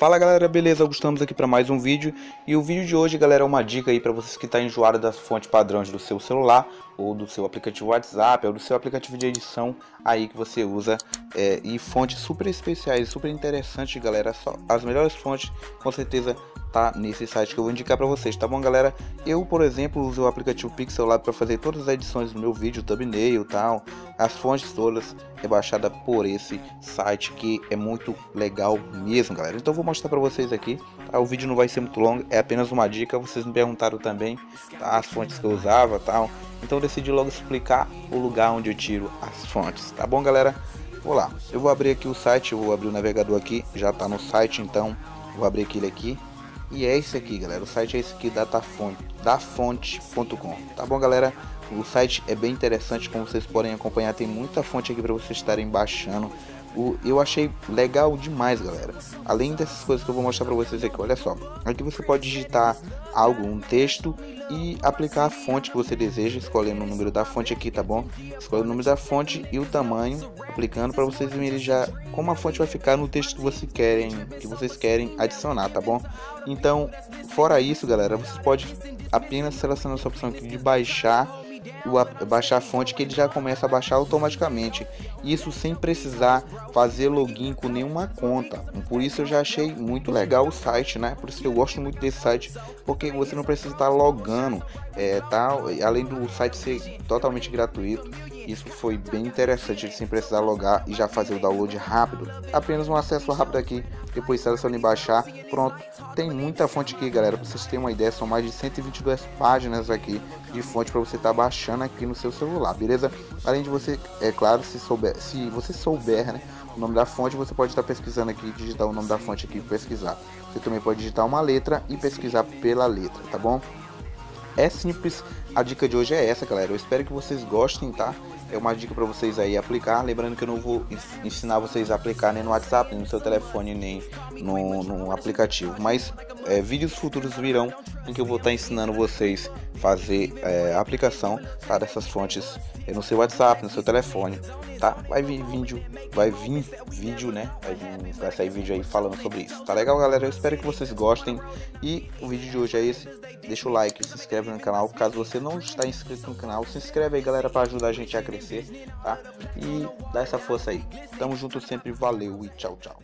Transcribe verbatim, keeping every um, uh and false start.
Fala galera, beleza? Augustamos aqui para mais um vídeo, e o vídeo de hoje, galera, é uma dica aí para vocês que estão enjoados das fontes padrões do seu celular ou do seu aplicativo WhatsApp ou do seu aplicativo de edição aí que você usa, é, e fontes super especiais, super interessantes, galera. Só as melhores fontes com certeza tá nesse site que eu vou indicar para vocês, tá bom, galera? Eu, por exemplo, uso o aplicativo PixelLab para fazer todas as edições do meu vídeo, thumbnail, tal, as fontes todas rebaixada por esse site que é muito legal mesmo, galera. Então vou mostrar para vocês aqui, tá? O vídeo não vai ser muito longo, é apenas uma dica. Vocês me perguntaram também, tá, as fontes que eu usava, tal, então eu decidi logo explicar o lugar onde eu tiro as fontes, tá bom, galera? Vou lá, eu vou abrir aqui o site, eu vou abrir o navegador aqui, já tá no site, então vou abrir aquele aqui, e é esse aqui, galera. O site é esse aqui, dafont ponto com, tá bom, galera? O site é bem interessante, como vocês podem acompanhar, tem muita fonte aqui para vocês estarem baixando. O, eu achei legal demais, galera. Além dessas coisas que eu vou mostrar para vocês aqui, olha só. Aqui você pode digitar algo, um texto, e aplicar a fonte que você deseja, escolhendo o número da fonte aqui, tá bom? Escolhe o número da fonte e o tamanho, aplicando, para vocês verem já como a fonte vai ficar no texto que vocês querem, que vocês querem adicionar, tá bom? Então, fora isso, galera, você pode apenas selecionar essa opção aqui de baixar. O baixar a fonte, que ele já começa a baixar automaticamente, isso sem precisar fazer login com nenhuma conta. Por isso eu já achei muito legal o site, né? Por isso que eu gosto muito desse site, porque você não precisa estar logando, é, tá? Além do site ser totalmente gratuito, isso foi bem interessante, sem precisar logar e já fazer o download rápido, apenas um acesso rápido aqui, depois seleciona em baixar, pronto. Tem muita fonte aqui, galera, para vocês terem uma ideia, são mais de cento e vinte e duas páginas aqui de fonte para você estar baixando aqui no seu celular, beleza? Além de você, é claro, se souber, se você souber, né, o nome da fonte, você pode estar pesquisando aqui, digitar o nome da fonte aqui, pesquisar. Você também pode digitar uma letra e pesquisar pela letra, tá bom? É simples, a dica de hoje é essa, galera. Eu espero que vocês gostem, tá? É uma dica para vocês aí aplicar. Lembrando que eu não vou ensinar vocês a aplicar nem no WhatsApp, nem no seu telefone, nem no, no aplicativo. Mas é, vídeos futuros virão em que eu vou estar ensinando vocês fazer é, a aplicação, tá, dessas fontes é, no seu WhatsApp, no seu telefone, tá? Vai vir vídeo, vai vir vídeo, né? Vai, vir, vai sair vídeo aí falando sobre isso. Tá legal, galera? Eu espero que vocês gostem. E o vídeo de hoje é esse. Deixa o like, se inscreve no canal. Caso você não está inscrito no canal, se inscreve aí, galera, para ajudar a gente a crescer, tá? E dá essa força aí. Tamo junto sempre, valeu e tchau, tchau.